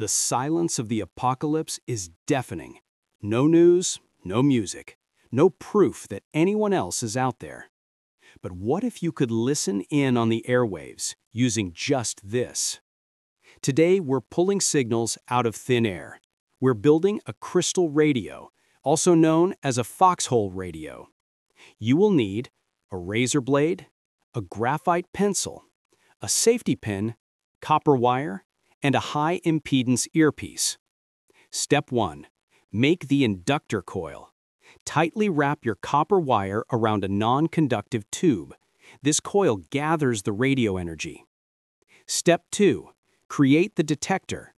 The silence of the apocalypse is deafening. No news, no music, no proof that anyone else is out there. But what if you could listen in on the airwaves using just this? Today, we're pulling signals out of thin air. We're building a crystal radio, also known as a foxhole radio. You will need a razor blade, a graphite pencil, a safety pin, copper wire, and a high impedance earpiece. Step 1. Make the inductor coil. Tightly wrap your copper wire around a non-conductive tube. This coil gathers the radio energy. Step 2. Create the detector.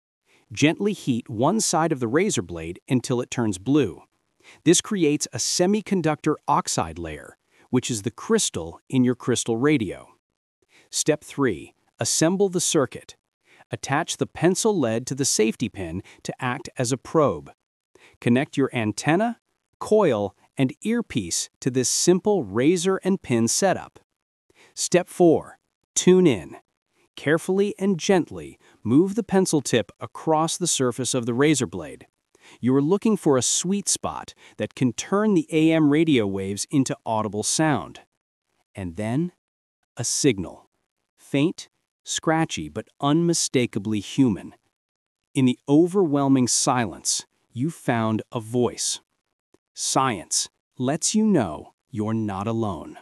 Gently heat one side of the razor blade until it turns blue. This creates a semiconductor oxide layer, which is the crystal in your crystal radio. Step 3. Assemble the circuit. Attach the pencil lead to the safety pin to act as a probe. Connect your antenna, coil, and earpiece to this simple razor and pin setup. Step 4. Tune in. Carefully and gently move the pencil tip across the surface of the razor blade. You are looking for a sweet spot that can turn the AM radio waves into audible sound. And then, a signal. Faint, scratchy, but unmistakably human. In the overwhelming silence, you found a voice. Science lets you know you're not alone.